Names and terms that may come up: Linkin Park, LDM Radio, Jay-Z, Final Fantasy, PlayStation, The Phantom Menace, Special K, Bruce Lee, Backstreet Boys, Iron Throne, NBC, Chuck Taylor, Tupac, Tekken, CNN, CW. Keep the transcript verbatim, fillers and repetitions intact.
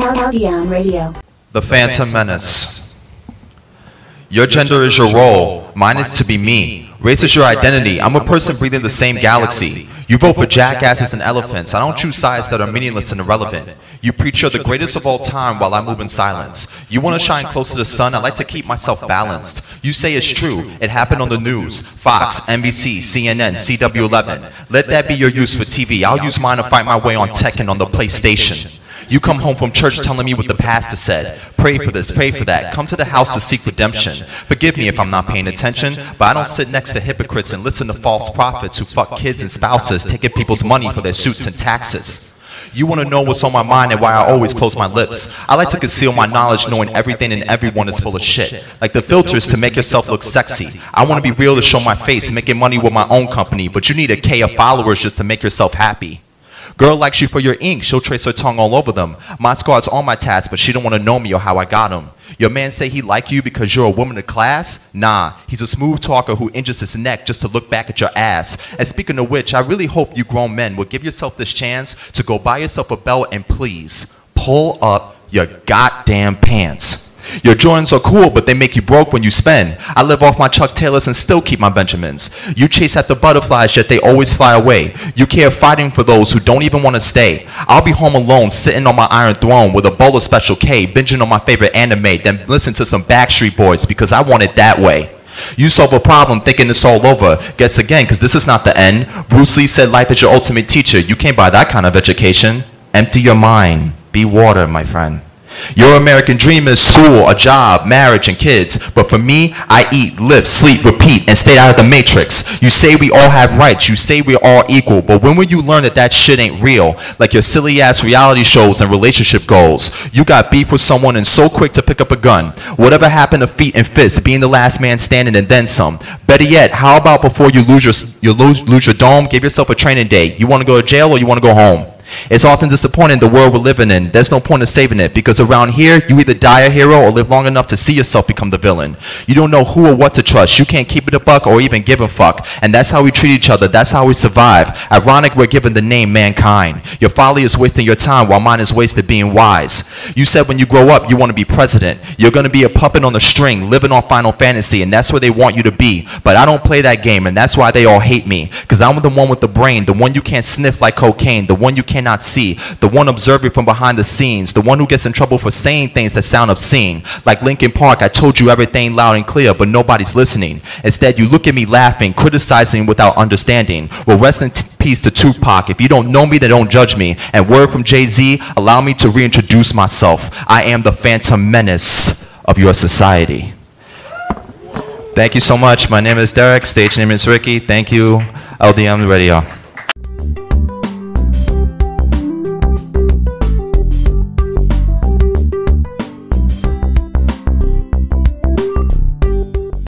L D M Radio. The Phantom Menace. Your gender is your role. Mine is to be me. Race is your identity. I'm a person breathing the same galaxy. You vote for jackasses and elephants. I don't choose sides that are meaningless and irrelevant. You preach you're the greatest of all time while I move in silence. You want to shine close to the sun. I like to keep myself balanced. You say it's true. It happened on the news. Fox, N B C, C N N, C W eleven. Let that be your use for T V. I'll use mine to fight my way on Tekken on the PlayStation. You come home from church telling me what the pastor said. Pray for this, pray for that. Come to the house to seek redemption. Forgive me if I'm not paying attention, but I don't sit next to hypocrites and listen to false prophets who fuck kids and spouses, taking people's money for their suits and taxes. You want to know what's on my mind and why I always close my lips. I like to conceal my knowledge knowing everything and everyone is full of shit. Like the filters to make yourself look sexy. I want to be real to show my face, making money with my own company, but you need a K of followers just to make yourself happy. Girl likes you for your ink, she'll trace her tongue all over them. My scars on my tats, but she don't want to know me or how I got them. Your man say he like you because you're a woman of class? Nah, he's a smooth talker who injures his neck just to look back at your ass. And speaking of which, I really hope you grown men will give yourself this chance to go buy yourself a belt and please, pull up your goddamn pants. Your Jordans are cool, but they make you broke when you spend. I live off my Chuck Taylors and still keep my Benjamins. You chase after butterflies, yet they always fly away. You care fighting for those who don't even want to stay. I'll be home alone, sitting on my Iron Throne with a bowl of Special K, binging on my favorite anime, then listen to some Backstreet Boys because I want it that way. You solve a problem thinking it's all over. Guess again, because this is not the end. Bruce Lee said life is your ultimate teacher. You can't buy that kind of education. Empty your mind. Be water, my friend. Your American dream is school, a job, marriage, and kids. But for me, I eat, live, sleep, repeat, and stay out of the matrix. You say we all have rights. You say we're all equal. But when will you learn that that shit ain't real? Like your silly-ass reality shows and relationship goals. You got beef with someone and so quick to pick up a gun. Whatever happened to feet and fists, being the last man standing and then some. Better yet, how about before you lose your, you lose, lose your dome, give yourself a training day. You want to go to jail or you want to go home? It's often disappointing the world we're living in. There's no point in saving it because around here, you either die a hero or live long enough to see yourself become the villain. You don't know who or what to trust. You can't keep it a buck or even give a fuck. And that's how we treat each other. That's how we survive. Ironic, we're given the name mankind. Your folly is wasting your time while mine is wasted being wise. You said when you grow up, you want to be president. You're going to be a puppet on the string, living on Final Fantasy, and that's where they want you to be. But I don't play that game, and that's why they all hate me. Because I'm the one with the brain, the one you can't sniff like cocaine, the one you can't not see, the one observing from behind the scenes, the one who gets in trouble for saying things that sound obscene. Like Linkin Park, I told you everything loud and clear, but nobody's listening. Instead, you look at me laughing, criticizing without understanding. Well, rest in peace to Tupac. If you don't know me, then don't judge me. And word from Jay-Z, allow me to reintroduce myself. I am the Phantom Menace of your society. Thank you so much. My name is Derek. Stage name is Ricky. Thank you, L D M Radio.